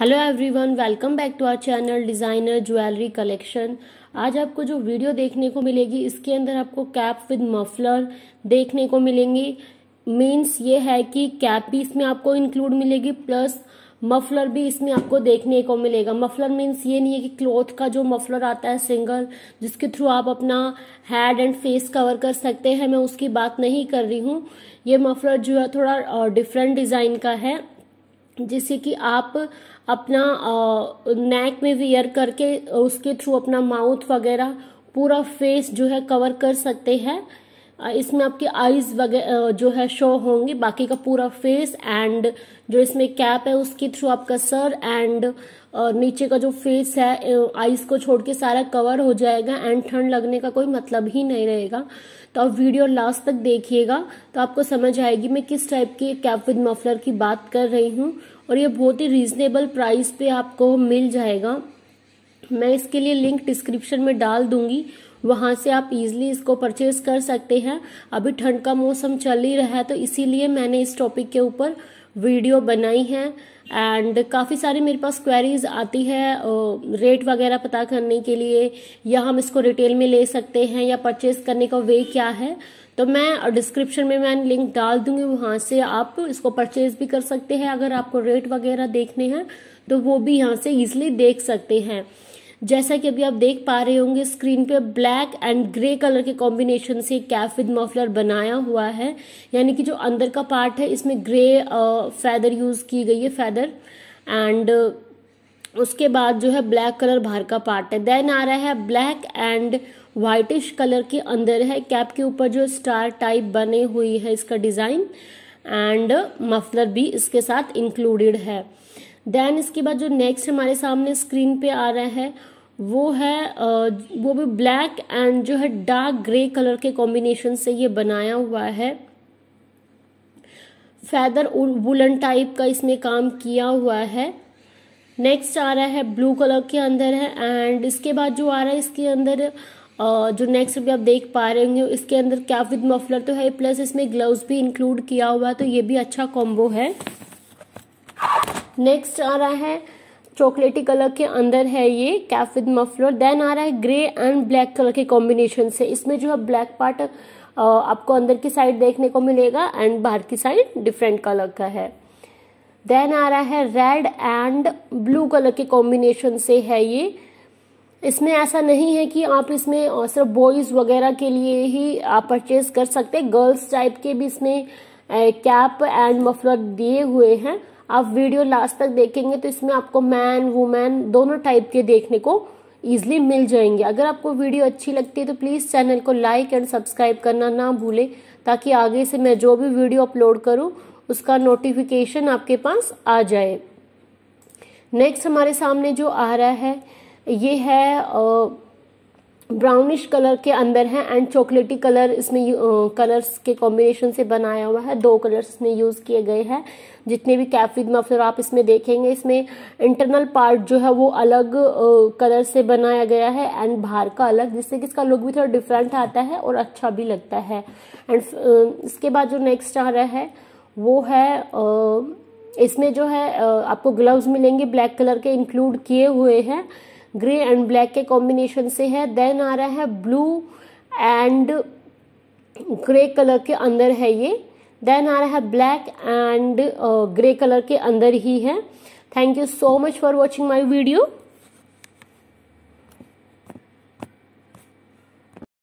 Hello everyone, welcome back to our channel designer jewellery collection. आज आपको जो video देखने को मिलेगी इसके अंदर आपको कैप विद मफलर देखने को मिलेंगी। मीन्स ये है कि कैप भी इसमें आपको इंक्लूड मिलेगी प्लस मफलर भी इसमें आपको देखने को मिलेगा। मफलर मीन्स ये नहीं है कि क्लॉथ का जो मफलर आता है सिंगल, जिसके थ्रू आप अपना हेड एंड फेस कवर कर सकते हैं, मैं उसकी बात नहीं कर रही हूँ। ये मफलर जो है थोड़ा डिफरेंट डिजाइन का है, जिससे कि आप अपना नेक में वियर करके उसके थ्रू अपना माउथ वगैरह पूरा फेस जो है कवर कर सकते हैं। इसमें आपके आईज वगैरह जो है शो होंगी, बाकी का पूरा फेस एंड जो इसमें कैप है उसके थ्रू आपका सर एंड नीचे का जो फेस है आईज को छोड़ के सारा कवर हो जाएगा एंड ठंड लगने का कोई मतलब ही नहीं रहेगा। तो आप वीडियो लास्ट तक देखिएगा तो आपको समझ आएगी मैं किस टाइप की कैप विद मफलर की बात कर रही हूँ। और ये बहुत ही रीजनेबल प्राइस पे आपको मिल जाएगा। मैं इसके लिए लिंक डिस्क्रिप्शन में डाल दूंगी, वहां से आप इजीली इसको परचेज कर सकते हैं। अभी ठंड का मौसम चल ही रहा है तो इसीलिए मैंने इस टॉपिक के ऊपर वीडियो बनाई है। एंड काफ़ी सारी मेरे पास क्वेरीज आती है रेट वगैरह पता करने के लिए, या हम इसको रिटेल में ले सकते हैं या परचेज करने का वे क्या है। तो मैं डिस्क्रिप्शन में मैं लिंक डाल दूंगी, वहाँ से आप इसको परचेज भी कर सकते हैं। अगर आपको रेट वगैरह देखने हैं तो वो भी यहाँ से ईजिली देख सकते हैं। जैसा कि अभी आप देख पा रहे होंगे स्क्रीन पे, ब्लैक एंड ग्रे कलर के कॉम्बिनेशन से कैप विद मफलर बनाया हुआ है, यानी कि जो अंदर का पार्ट है इसमें ग्रे फैदर यूज की गई है, फैदर, एंड उसके बाद जो है ब्लैक कलर बाहर का पार्ट है। देन आ रहा है ब्लैक एंड व्हाइटिश कलर के अंदर है, कैप के ऊपर जो स्टार टाइप बने हुई है इसका डिजाइन, एंड मफलर भी इसके साथ इंक्लूडेड है। देन इसके बाद जो नेक्स्ट हमारे सामने स्क्रीन पे आ रहा है वो है वो भी ब्लैक एंड जो है डार्क ग्रे कलर के कॉम्बिनेशन से ये बनाया हुआ है। फैदर वुलन टाइप का इसमें काम किया हुआ है। नेक्स्ट आ रहा है ब्लू कलर के अंदर है, एंड इसके बाद जो आ रहा है इसके अंदर जो नेक्स्ट भी आप देख पा रहे होंगे इसके अंदर कैप विद मफलर तो है, प्लस इसमें ग्लव्स भी इंक्लूड किया हुआ है, तो ये भी अच्छा कॉम्बो है। नेक्स्ट आ रहा है चॉकलेटी कलर के अंदर है ये कैप विद मफलर। देन आ रहा है ग्रे एंड ब्लैक कलर के कॉम्बिनेशन से, इसमें जो है ब्लैक पार्ट आपको अंदर की साइड देखने को मिलेगा एंड बाहर की साइड डिफरेंट कलर का है। देन आ रहा है रेड एंड ब्लू कलर के कॉम्बिनेशन से है ये। इसमें ऐसा नहीं है कि आप इसमें सिर्फ बॉयज वगैरह के लिए ही आप परचेज कर सकते, गर्ल्स टाइप के भी इसमें कैप एंड मफलर दिए हुए हैं। आप वीडियो लास्ट तक देखेंगे तो इसमें आपको मैन वुमेन दोनों टाइप के देखने को ईजिली मिल जाएंगे। अगर आपको वीडियो अच्छी लगती है तो प्लीज़ चैनल को लाइक एंड सब्सक्राइब करना ना भूलें, ताकि आगे से मैं जो भी वीडियो अपलोड करूं उसका नोटिफिकेशन आपके पास आ जाए। नेक्स्ट हमारे सामने जो आ रहा है ये है ब्राउनिश कलर के अंदर है एंड चॉकलेटी कलर इसमें कलर्स के कॉम्बिनेशन से बनाया हुआ है। दो कलर्स इसमें यूज किए गए हैं। जितने भी कैप विद मफलर आप इसमें देखेंगे इसमें इंटरनल पार्ट जो है वो अलग कलर से बनाया गया है एंड बाहर का अलग, जिससे कि इसका लुक भी थोड़ा डिफरेंट आता है और अच्छा भी लगता है। एंड इसके बाद जो नेक्स्ट आ रहा है वो है इसमें जो है आपको ग्लव्स मिलेंगे ब्लैक कलर के इंक्लूड किए हुए हैं, ग्रे एंड ब्लैक के कॉम्बिनेशन से है। देन आ रहा है ब्लू एंड ग्रे कलर के अंदर है ये। देन आ रहा है ब्लैक एंड ग्रे कलर के अंदर ही है। Thank you so much for watching my video.